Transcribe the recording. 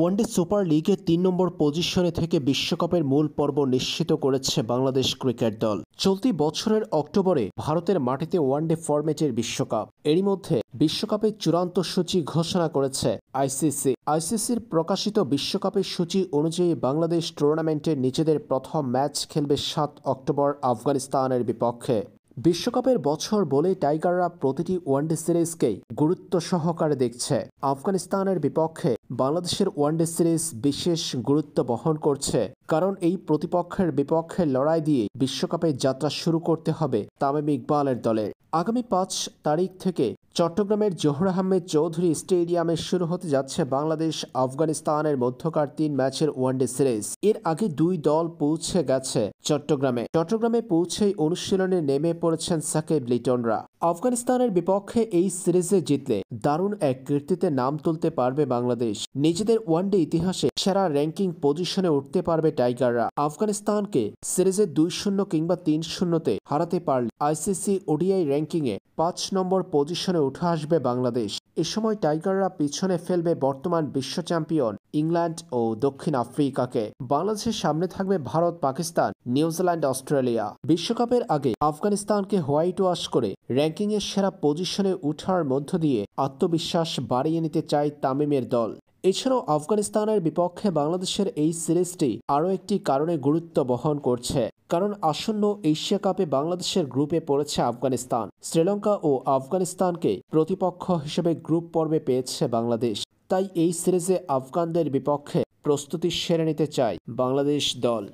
One day super লিগে ৩ নম্বর পজিশনে থেকে বিশ্বকাপের মূল পর্ব নিশ্চিত করেছে বাংলাদেশ ক্রিকেট দল। চলতি বছরের অক্টোবরে ভারতের মাটিতে ওয়ানডে ফরম্যাটের বিশ্বকাপ, এরই মধ্যে বিশ্বকাপের চূড়ান্ত সূচি ঘোষণা করেছে আইসিসি। আইসিসির প্রকাশিত বিশ্বকাপের সূচি অনুযায়ী বাংলাদেশ টুর্নামেন্টের নিজেদের প্রথম ম্যাচ খেলবে 7 অক্টোবর আফগানিস্তানের বিপক্ষে। বিশ্বকাপের বছর বলে টাইগাররা প্রতিটি ওয়ানডে সিরিজকেই গুরুত্ব সহকারে দেখছে। আফগানিস্তানের বিপক্ষে বাংলাদেশের ওয়ানডে সিরিজ বিশেষ গুরুত্ব বহন করছে, কারণ এই প্রতিপক্ষের বিপক্ষে লড়াই দিয়ে বিশ্বকাপের যাত্রা শুরু করতে হবে তামিম ইকবালের দলের। আগামী 5 তারিখ থেকে চট্টগ্রামের জোহরাহাম্মে চৌধুরী স্টেডিয়ামে শুরু হতে যাচ্ছে বাংলাদেশ আফগানিস্তানের মধ্যকার 3 ম্যাচের ওয়ানডে সিরিজ। এর আগে দুই দল পৌঁছে গেছে চট্টগ্রামে। পৌঁছেই অনুশীলনে নেমে পড়েছেন সাকিব লিটনরা। আফগানিস্তানের বিপক্ষে এই সিরিজে জিতলে দারুণ এক কীর্তিতে নাম তুলতে পারবে বাংলাদেশ। নিজেদের ওয়ানডে ইতিহাসে সেরা র্যাঙ্কিং পজিশনে উঠতে পারবে টাইগাররা। আফগানিস্তানকে সিরিজে 2-0 কিংবা 3-0-তে হারাতে পারলে আইসিসি ওডিআই র্যাঙ্কিংয়ে 5 নম্বর পজিশনে উঠে আসবে বাংলাদেশ। এ সময় টাইগাররা পিছনে ফেলবে বর্তমান বিশ্ব চ্যাম্পিয়ন ইংল্যান্ড ও দক্ষিণ আফ্রিকাকে। বাংলাদেশের সামনে থাকবে ভারত, পাকিস্তান, নিউজিল্যান্ড, অস্ট্রেলিয়া। বিশ্বকাপের আগে আফগানিস্তানকে হোয়াইট ওয়াশ করে র্যাঙ্কিংয়ে সেরা পজিশনে উঠার মধ্য দিয়ে আত্মবিশ্বাস বাড়িয়ে নিতে চায় তামিমের দল। এছাড়াও আফগানিস্তানের বিপক্ষে বাংলাদেশের এই সিরিজটি আরও একটি কারণে গুরুত্ব বহন করছে, কারণ আসন্ন এশিয়া কাপে বাংলাদেশের গ্রুপে পড়েছে আফগানিস্তান। শ্রীলঙ্কা ও আফগানিস্তানকে প্রতিপক্ষ হিসেবে গ্রুপ পর্বে পেয়েছে বাংলাদেশ। তাই এই সিরিজে আফগানদের বিপক্ষে প্রস্তুতি সেরে নিতে চায় বাংলাদেশ দল।